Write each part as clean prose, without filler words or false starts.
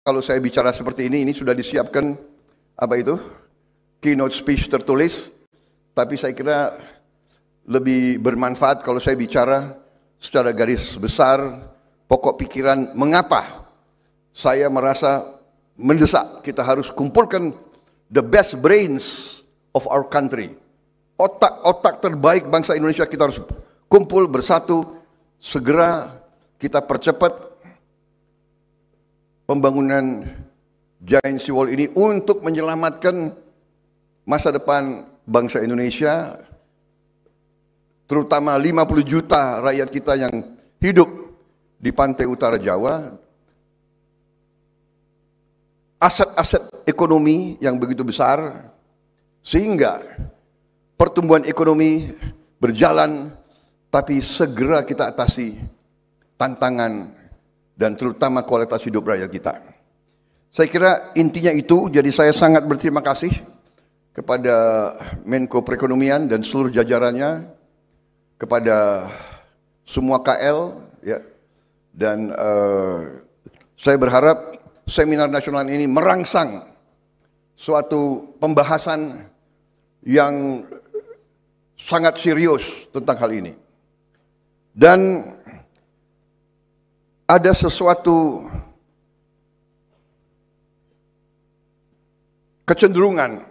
Kalau saya bicara seperti ini sudah disiapkan apa itu keynote speech tertulis, tapi saya kira lebih bermanfaat kalau saya bicara secara garis besar pokok pikiran mengapa saya merasa mendesak kita harus kumpulkan the best brains of our country. Otak-otak terbaik bangsa Indonesia kita harus kumpul bersatu, segera kita percepat pembangunan Giant Sea Wall ini untuk menyelamatkan masa depan bangsa Indonesia, terutama 50 juta rakyat kita yang hidup di pantai utara Jawa. Aset-aset ekonomi yang begitu besar, sehingga pertumbuhan ekonomi berjalan, tapi segera kita atasi tantangan dan terutama kualitas hidup rakyat kita. Saya kira intinya itu, jadi saya sangat berterima kasih kepada Menko Perekonomian dan seluruh jajarannya, kepada semua KL, ya. Dan saya berharap seminar nasional ini merangsang suatu pembahasan yang sangat serius tentang hal ini. Dan ada sesuatu kecenderungan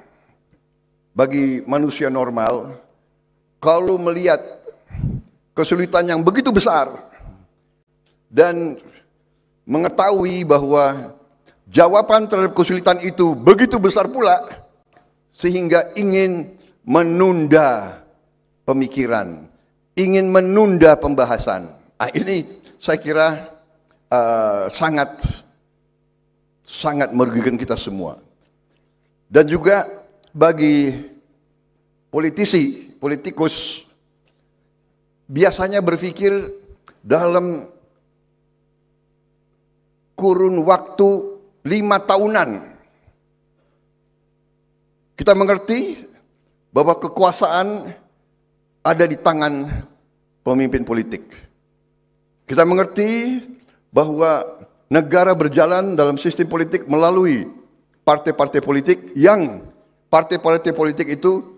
bagi manusia normal kalau melihat kesulitan yang begitu besar dan mengetahui bahwa jawaban terhadap kesulitan itu begitu besar pula, sehingga ingin menunda pemikiran, ingin menunda pembahasan. Nah, ini saya kira sangat merugikan kita semua. Dan juga bagi politikus biasanya berpikir dalam kurun waktu 5 tahunan. Kita mengerti bahwa kekuasaan ada di tangan pemimpin politik. Kita mengerti bahwa negara berjalan dalam sistem politik melalui partai-partai politik, yang partai-partai politik itu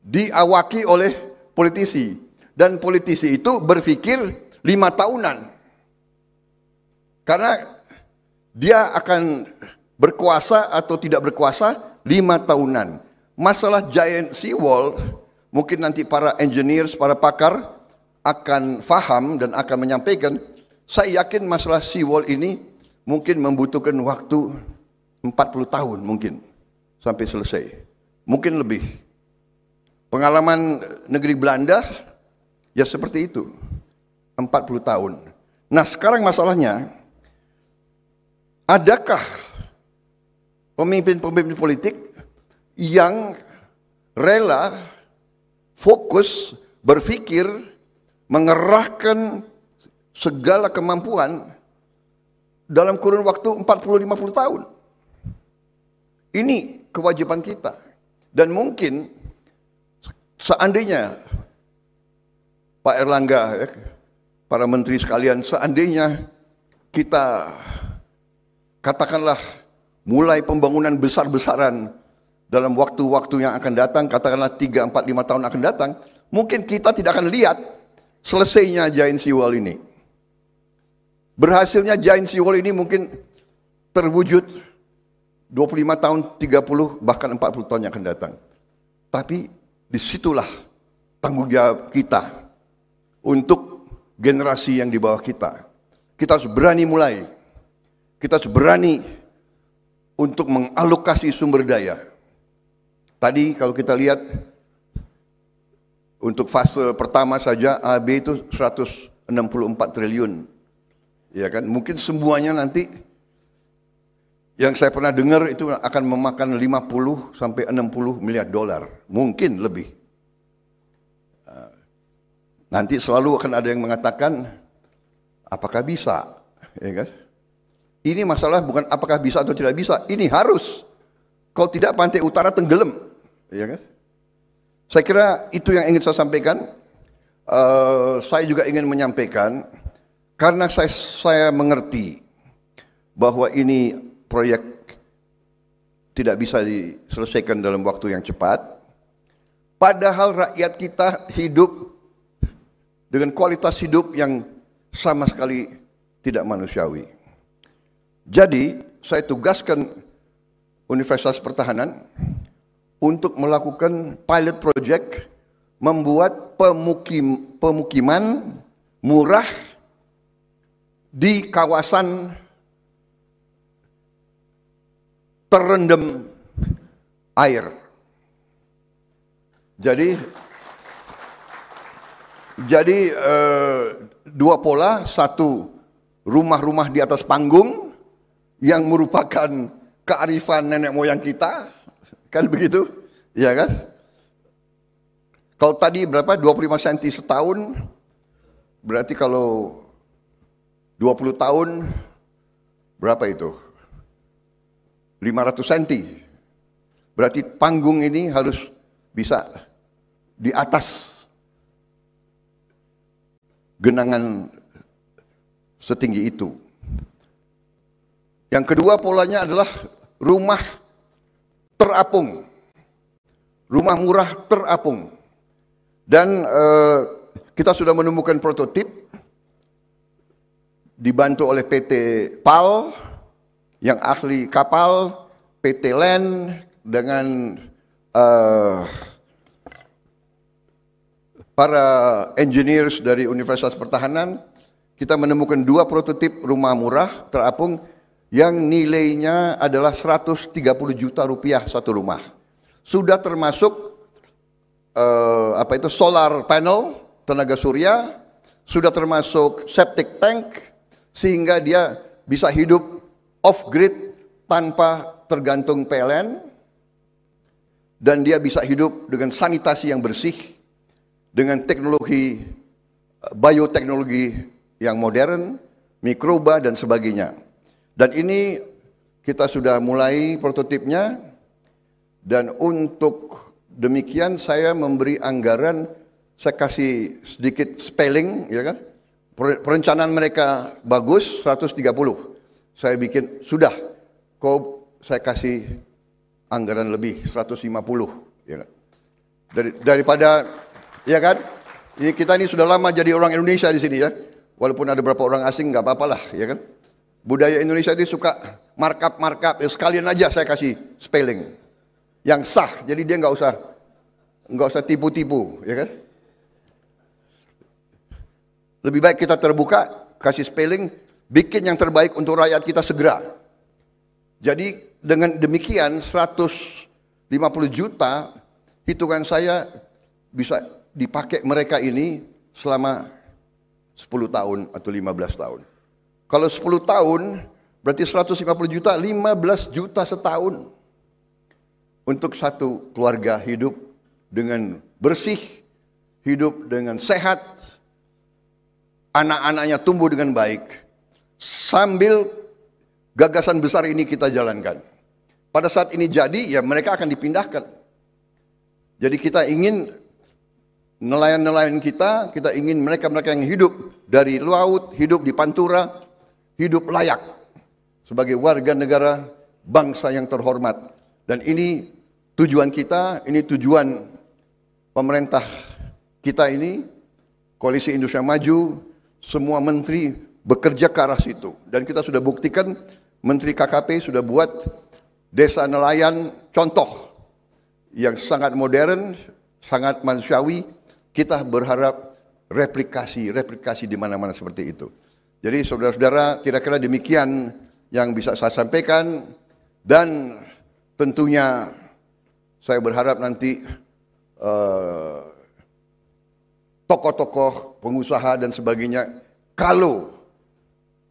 diawaki oleh politisi, dan politisi itu berpikir 5 tahunan karena dia akan berkuasa atau tidak berkuasa 5 tahunan. Masalah Giant Sea Wall mungkin nanti para engineers, para pakar akan faham dan akan menyampaikan. Saya yakin masalah Sea Wall ini mungkin membutuhkan waktu 40 tahun mungkin sampai selesai. Mungkin lebih. Pengalaman negeri Belanda ya seperti itu. 40 tahun. Nah, sekarang masalahnya, adakah pemimpin-pemimpin politik yang rela fokus berpikir mengerahkan segala kemampuan dalam kurun waktu 40-50 tahun. Ini kewajiban kita. Dan mungkin seandainya Pak Erlangga, para menteri sekalian, seandainya kita katakanlah mulai pembangunan besar-besaran dalam waktu-waktu yang akan datang, katakanlah 3, 4, 5 tahun akan datang, mungkin kita tidak akan lihat selesainya Giant Sea Wall ini. Berhasilnya Giant Sea Wall ini mungkin terwujud 25 tahun, 30, bahkan 40 tahun yang akan datang. Tapi disitulah tanggung jawab kita untuk generasi yang di bawah kita. Kita harus berani mulai. Kita harus berani untuk mengalokasi sumber daya. Tadi kalau kita lihat untuk fase pertama saja AB itu 164 triliun. Ya kan, mungkin semuanya nanti yang saya pernah dengar itu akan memakan 50 sampai 60 miliar dolar, mungkin lebih. Nanti selalu akan ada yang mengatakan apakah bisa, ya kan? Ini masalah bukan apakah bisa atau tidak bisa, ini harus. Kalau tidak pantai utara tenggelam, ya kan? Saya kira itu yang ingin saya sampaikan. Saya juga ingin menyampaikan, karena saya mengerti bahwa ini proyek tidak bisa diselesaikan dalam waktu yang cepat, padahal rakyat kita hidup dengan kualitas hidup yang sama sekali tidak manusiawi. Jadi saya tugaskan Universitas Pertahanan untuk melakukan pilot project membuat pemukiman murah di kawasan terendam air. Jadi dua pola, satu rumah-rumah di atas panggung yang merupakan kearifan nenek moyang kita, kan begitu, ya kan? Kalau tadi berapa, 25 cm setahun, berarti kalau 20 tahun, berapa itu? 500 cm. Berarti panggung ini harus bisa di atas genangan setinggi itu. Yang kedua polanya adalah rumah terapung, rumah murah terapung. Dan kita sudah menemukan prototip dibantu oleh PT PAL yang ahli kapal, PT LEN dengan para engineers dari Universitas Pertahanan. Kita menemukan dua prototip rumah murah terapung yang nilainya adalah 130 juta rupiah satu rumah. Sudah termasuk solar panel, tenaga surya, sudah termasuk septic tank, sehingga dia bisa hidup off grid tanpa tergantung PLN, dan dia bisa hidup dengan sanitasi yang bersih, dengan teknologi bioteknologi yang modern, mikroba dan sebagainya. Dan ini kita sudah mulai prototipnya, dan untuk demikian saya memberi anggaran, saya kasih sedikit spelling, ya kan? Perencanaan mereka bagus, 130. Saya bikin, sudah, saya kasih anggaran lebih, 150. Ya kan? Daripada, ya kan? Ini kita ini sudah lama jadi orang Indonesia di sini ya. Walaupun ada beberapa orang asing, nggak apa-apalah, ya kan? Budaya Indonesia itu suka markup-markup, ya sekalian aja saya kasih spelling yang sah, jadi dia nggak usah tipu-tipu, ya kan? Lebih baik kita terbuka, kasih spelling, bikin yang terbaik untuk rakyat kita segera. Jadi dengan demikian 150 juta hitungan saya bisa dipakai mereka ini selama 10 tahun atau 15 tahun. Kalau 10 tahun berarti 150 juta, 15 juta setahun. Untuk satu keluarga hidup dengan bersih, hidup dengan sehat, anak-anaknya tumbuh dengan baik. Sambil gagasan besar ini kita jalankan. Pada saat ini jadi, ya mereka akan dipindahkan. Jadi kita ingin nelayan-nelayan kita ingin mereka-mereka yang hidup dari laut, hidup di Pantura, hidup layak sebagai warga negara bangsa yang terhormat. Dan ini tujuan kita, ini tujuan pemerintah kita ini, Koalisi Indonesia Maju, semua menteri bekerja ke arah situ. Dan kita sudah buktikan, Menteri KKP sudah buat desa nelayan contoh yang sangat modern, sangat manusiawi. Kita berharap replikasi di mana-mana seperti itu. Jadi saudara-saudara, kira-kira demikian yang bisa saya sampaikan. Dan tentunya saya berharap nanti tokoh-tokoh, pengusaha dan sebagainya, kalau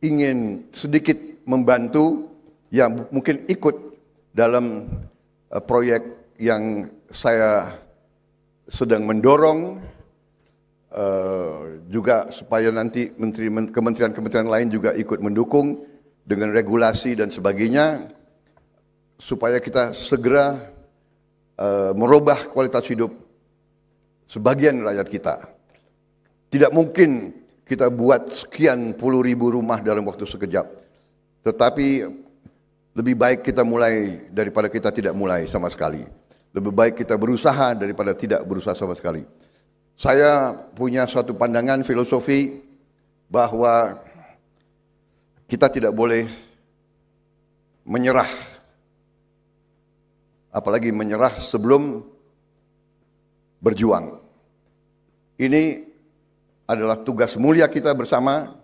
ingin sedikit membantu, ya mungkin ikut dalam proyek yang saya sedang mendorong, juga supaya nanti kementerian-kementerian lain juga ikut mendukung dengan regulasi dan sebagainya, supaya kita segera merubah kualitas hidup sebagian rakyat kita. Tidak mungkin kita buat sekian puluh ribu rumah dalam waktu sekejap. Tetapi Lebih baik kita mulai daripada kita tidak mulai sama sekali. Lebih baik kita berusaha daripada tidak berusaha sama sekali. Saya punya suatu pandangan filosofi bahwa kita tidak boleh menyerah. Apalagi menyerah sebelum berjuang. Ini adalah tugas mulia kita bersama.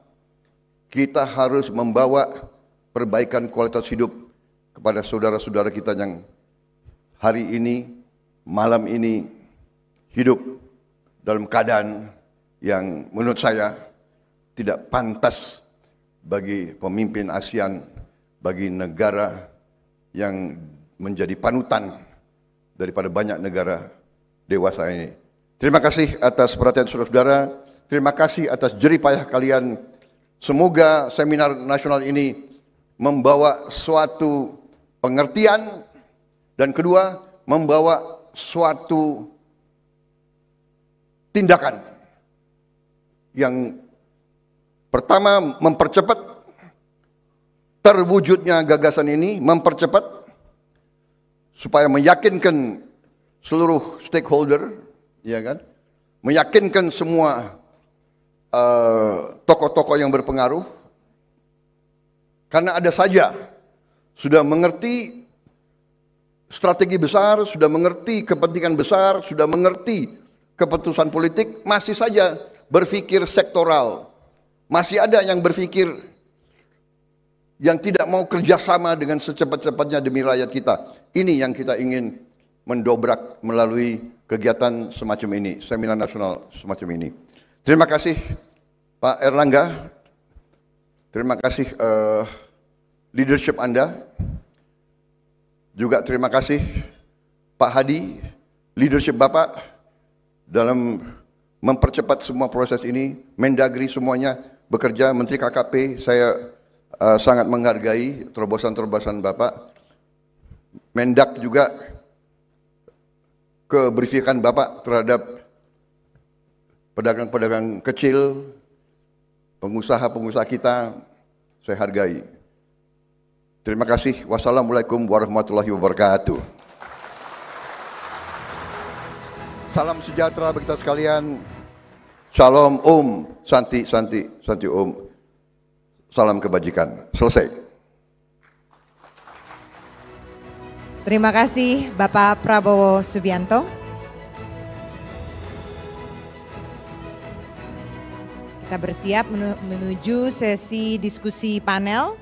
Kita harus membawa perbaikan kualitas hidup kepada saudara-saudara kita yang hari ini, malam ini hidup dalam keadaan yang menurut saya tidak pantas bagi pemimpin ASEAN, bagi negara yang menjadi panutan daripada banyak negara dewasa ini. Terima kasih atas perhatian saudara-saudara, terima kasih atas jerih payah kalian. Semoga seminar nasional ini membawa suatu pengertian, dan kedua, membawa suatu tindakan. Yang pertama, mempercepat terwujudnya gagasan ini, mempercepat supaya meyakinkan seluruh stakeholder, ya kan? Meyakinkan semua tokoh-tokoh yang berpengaruh. Karena ada saja sudah mengerti strategi besar, sudah mengerti kepentingan besar, sudah mengerti keputusan politik, masih saja berpikir sektoral. Masih ada yang berpikir yang tidak mau kerjasama dengan secepat-cepatnya demi rakyat kita. Ini yang kita ingin mendobrak melalui kegiatan semacam ini, seminar nasional semacam ini. Terima kasih Pak Erlangga. Terima kasih leadership Anda. Juga terima kasih Pak Hadi, leadership Bapak dalam mempercepat semua proses ini. Mendagri semuanya bekerja, Menteri KKP, saya sangat menghargai terobosan-terobosan Bapak. Mendak juga keberpihakan Bapak terhadap pedagang-pedagang kecil, pengusaha-pengusaha kita, saya hargai. Terima kasih. Wassalamualaikum warahmatullahi wabarakatuh. Salam sejahtera bagi kita sekalian. Shalom Om, Santi, Santi, Santi Om. Salam kebajikan. Selesai. Terima kasih Bapak Prabowo Subianto. Kita bersiap menuju sesi diskusi panel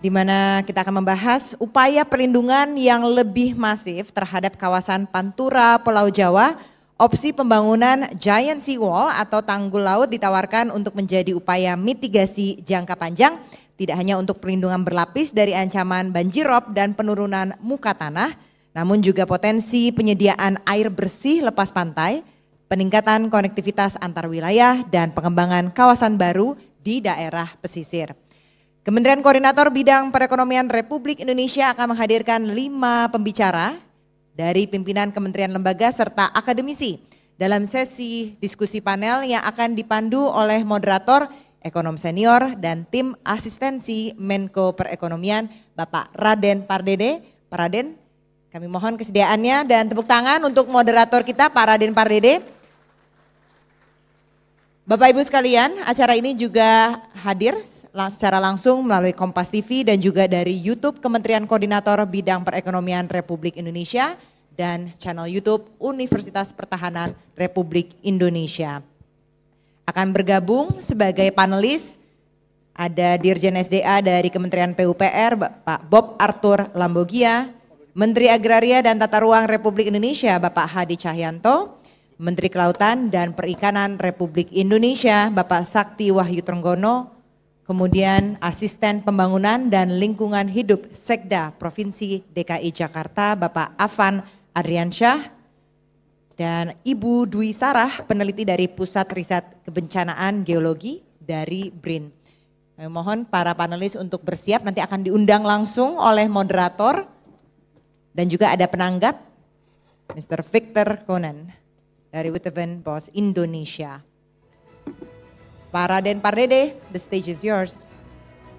di mana kita akan membahas upaya perlindungan yang lebih masif terhadap kawasan Pantura, Pulau Jawa. Opsi pembangunan Giant Sea Wall atau tanggul laut ditawarkan untuk menjadi upaya mitigasi jangka panjang, tidak hanya untuk perlindungan berlapis dari ancaman banjirop dan penurunan muka tanah, namun juga potensi penyediaan air bersih lepas pantai, peningkatan konektivitas antar wilayah, dan pengembangan kawasan baru di daerah pesisir. Kementerian Koordinator Bidang Perekonomian Republik Indonesia akan menghadirkan 5 pembicara dari pimpinan kementerian lembaga serta akademisi dalam sesi diskusi panel yang akan dipandu oleh moderator, ekonom senior, dan tim asistensi Menko Perekonomian Bapak Raden Pardede. Pak Raden, kami mohon kesediaannya dan tepuk tangan untuk moderator kita Pak Raden Pardede. Bapak Ibu sekalian, acara ini juga hadir secara langsung melalui Kompas TV dan juga dari YouTube Kementerian Koordinator Bidang Perekonomian Republik Indonesia dan channel YouTube Universitas Pertahanan Republik Indonesia. Akan bergabung sebagai panelis ada Dirjen SDA dari Kementerian PUPR Pak Bob Arthur Lambogia, Menteri Agraria dan Tata Ruang Republik Indonesia Bapak Hadi Tjahjanto, Menteri Kelautan dan Perikanan Republik Indonesia Bapak Sakti Wahyu Trenggono, kemudian Asisten Pembangunan dan Lingkungan Hidup Sekda Provinsi DKI Jakarta Bapak Afan Adriansyah, dan Ibu Dwi Sarah, peneliti dari Pusat Riset Kebencanaan Geologi dari BRIN. Kami mohon para panelis untuk bersiap, nanti akan diundang langsung oleh moderator dan juga ada penanggap Mr. Victor Konan dari Witteveen+Bos Indonesia. Pak Raden Pardede, the stage is yours.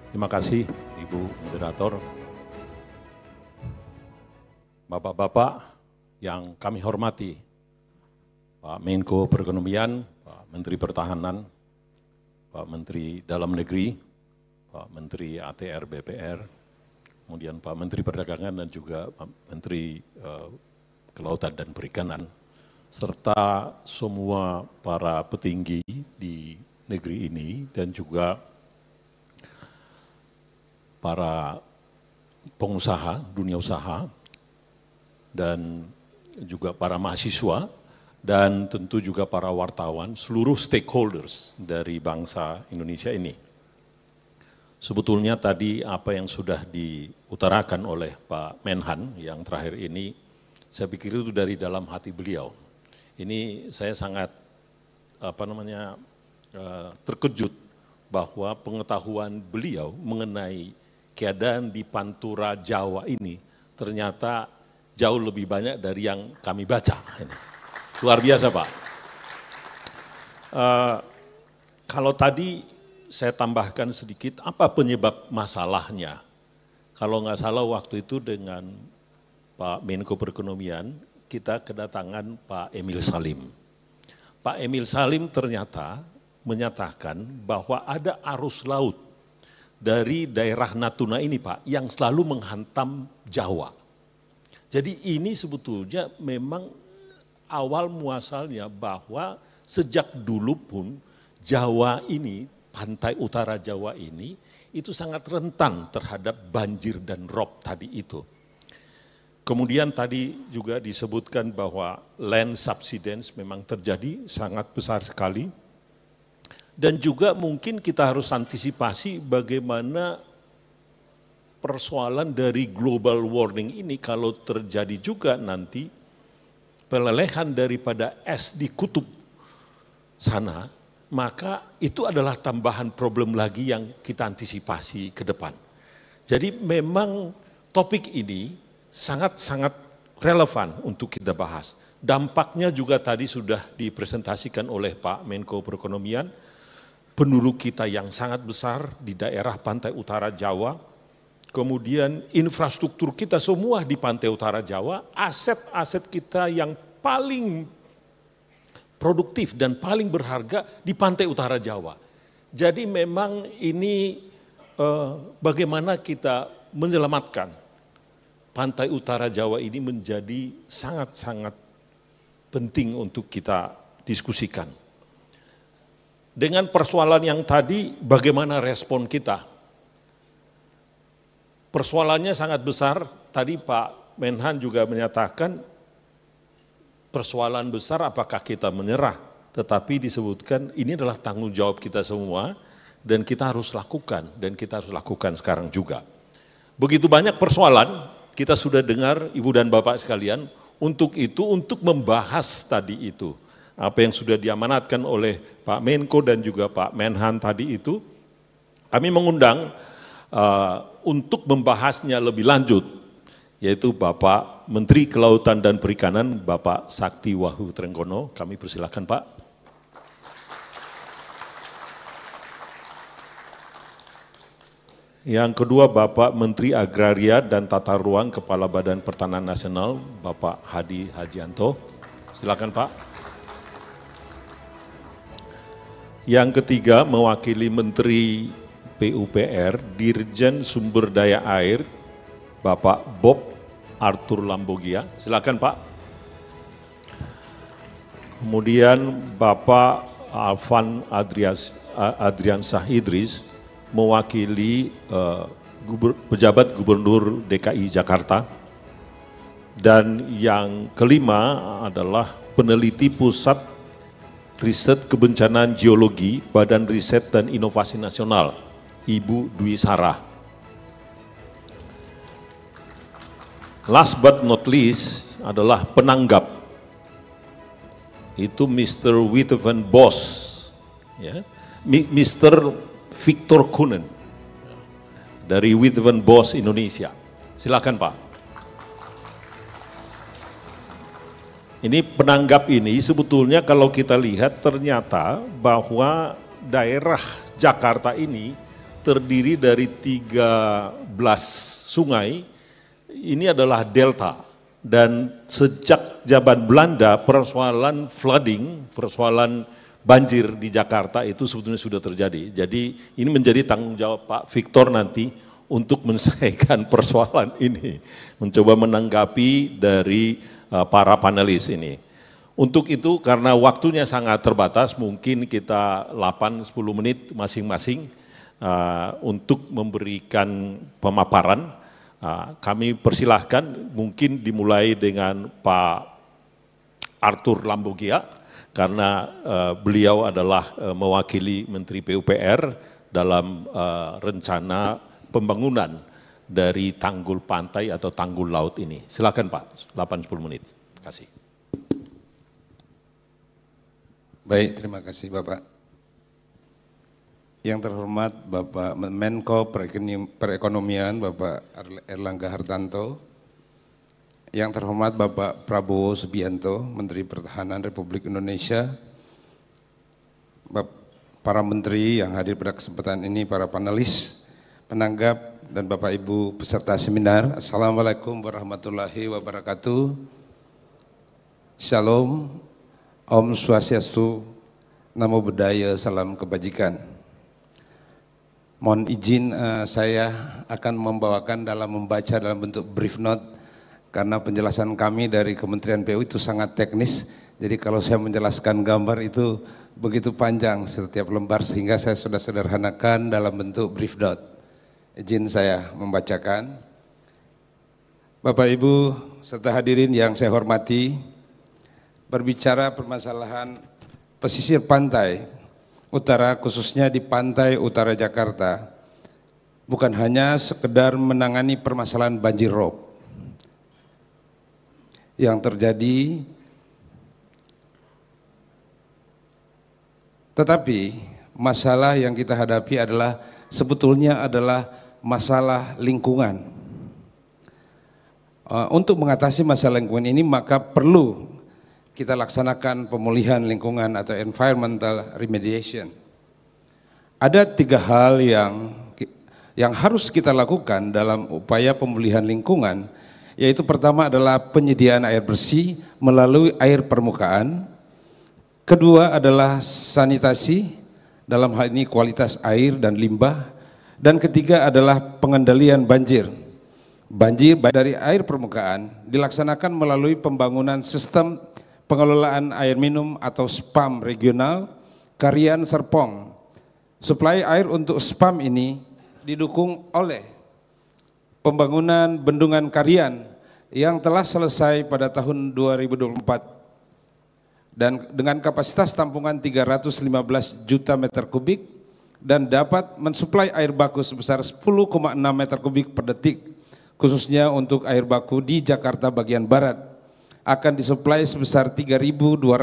Terima kasih Ibu Moderator, Bapak-bapak yang kami hormati, Pak Menko Perekonomian, Pak Menteri Pertahanan, Pak Menteri Dalam Negeri, Pak Menteri ATR BPR, kemudian Pak Menteri Perdagangan dan juga Pak Menteri Kelautan dan Perikanan, serta semua para petinggi di negeri ini dan juga para pengusaha, dunia usaha, dan juga para mahasiswa, dan tentu juga para wartawan, seluruh stakeholders dari bangsa Indonesia ini. Sebetulnya tadi apa yang sudah diutarakan oleh Pak Menhan yang terakhir ini, saya pikir itu dari dalam hati beliau. Ini saya sangat terkejut bahwa pengetahuan beliau mengenai keadaan di Pantura, Jawa ini ternyata jauh lebih banyak dari yang kami baca. Luar biasa, Pak. Kalau tadi saya tambahkan sedikit apa penyebab masalahnya. Kalau nggak salah waktu itu dengan Pak Menko Perekonomian, kita kedatangan Pak Emil Salim. Pak Emil Salim ternyata menyatakan bahwa ada arus laut dari daerah Natuna ini, Pak, yang selalu menghantam Jawa. Jadi ini sebetulnya memang awal muasalnya bahwa sejak dulu pun Jawa ini, pantai utara Jawa ini, itu sangat rentan terhadap banjir dan rob tadi itu. Kemudian tadi juga disebutkan bahwa land subsidence memang terjadi sangat besar sekali. Dan juga mungkin kita harus antisipasi bagaimana persoalan dari global warming ini kalau terjadi juga nanti pelelehan daripada es di kutub sana, maka itu adalah tambahan problem lagi yang kita antisipasi ke depan. Jadi memang topik ini sangat-sangat relevan untuk kita bahas. Dampaknya juga tadi sudah dipresentasikan oleh Pak Menko Perekonomian, penduduk kita yang sangat besar di daerah pantai utara Jawa, kemudian infrastruktur kita semua di pantai utara Jawa, aset-aset kita yang paling produktif dan paling berharga di pantai utara Jawa. Jadi memang ini bagaimana kita menyelamatkan pantai utara Jawa ini menjadi sangat-sangat penting untuk kita diskusikan. Dengan persoalan yang tadi, bagaimana respon kita? Persoalannya sangat besar, tadi Pak Menhan juga menyatakan persoalan besar apakah kita menyerah, tetapi disebutkan ini adalah tanggung jawab kita semua dan kita harus lakukan, dan kita harus lakukan sekarang juga. Begitu banyak persoalan, kita sudah dengar Ibu dan Bapak sekalian, untuk membahas tadi itu, apa yang sudah diamanatkan oleh Pak Menko dan juga Pak Menhan tadi itu, kami mengundang untuk membahasnya lebih lanjut, yaitu Bapak Menteri Kelautan dan Perikanan, Bapak Sakti Wahyu Trenggono. Kami persilakan, Pak. Yang kedua, Bapak Menteri Agraria dan Tata Ruang, Kepala Badan Pertanahan Nasional, Bapak Hadi Tjahjanto. Silakan, Pak. Yang ketiga, mewakili Menteri PUPR, Dirjen Sumber Daya Air, Bapak Bob Arthur Lambogia. Silakan, Pak. Kemudian Bapak Alvan Adriansyah Idris, mewakili pejabat Gubernur DKI Jakarta. Dan yang kelima adalah peneliti Pusat Riset Kebencanaan Geologi, Badan Riset dan Inovasi Nasional, Ibu Dwi Sarah. Last but not least adalah penanggap, itu Mr. Witteveen+Bos, ya, Mr. Victor Konan dari Witteveen+Bos Indonesia. Silakan, Pak. Ini penanggap ini sebetulnya kalau kita lihat ternyata bahwa daerah Jakarta ini terdiri dari 13 sungai, ini adalah delta. dan sejak zaman Belanda persoalan flooding, persoalan banjir di Jakarta itu sebetulnya sudah terjadi. Jadi ini menjadi tanggung jawab Pak Victor nanti untuk menyelesaikan persoalan ini, mencoba menanggapi dari para panelis ini. Untuk itu karena waktunya sangat terbatas, mungkin kita 8-10 menit masing-masing untuk memberikan pemaparan. Kami persilahkan mungkin dimulai dengan Pak Arthur Lambogia, karena beliau adalah mewakili Menteri PUPR dalam rencana pembangunan dari tanggul pantai atau tanggul laut ini. Silakan Pak, 8-10 menit. Terima kasih. Baik, terima kasih Bapak. Yang terhormat Bapak Menko Perekonomian Bapak Erlangga Hartarto, yang terhormat Bapak Prabowo Subianto, Menteri Pertahanan Republik Indonesia, para menteri yang hadir pada kesempatan ini, para panelis, penanggap, dan Bapak Ibu peserta seminar. Assalamualaikum warahmatullahi wabarakatuh. Shalom, Om Swastiastu, Namo Buddhaya, Salam Kebajikan. Mohon izin saya akan membawakan dalam membaca dalam bentuk brief note, karena penjelasan kami dari Kementerian PU itu sangat teknis, jadi kalau saya menjelaskan gambar itu begitu panjang setiap lembar, sehingga saya sudah sederhanakan dalam bentuk brief note. Izin saya membacakan. Bapak Ibu serta hadirin yang saya hormati, berbicara permasalahan pesisir pantai utara, khususnya di pantai utara Jakarta, bukan hanya sekedar menangani permasalahan banjir rob yang terjadi, tetapi masalah yang kita hadapi adalah sebetulnya adalah masalah lingkungan. Untuk mengatasi masalah lingkungan ini maka perlu kita laksanakan pemulihan lingkungan atau environmental remediation. Ada tiga hal yang harus kita lakukan dalam upaya pemulihan lingkungan, yaitu pertama adalah penyediaan air bersih melalui air permukaan, kedua adalah sanitasi, dalam hal ini kualitas air dan limbah, dan ketiga adalah pengendalian banjir. Banjir dari air permukaan dilaksanakan melalui pembangunan sistem pengelolaan air minum atau SPAM regional Karian Serpong. Suplai air untuk SPAM ini didukung oleh pembangunan Bendungan Karian yang telah selesai pada tahun 2024 dan dengan kapasitas tampungan 315 juta meter kubik dan dapat mensuplai air baku sebesar 10,6 meter kubik per detik, khususnya untuk air baku di Jakarta bagian barat akan disuplai sebesar 3.200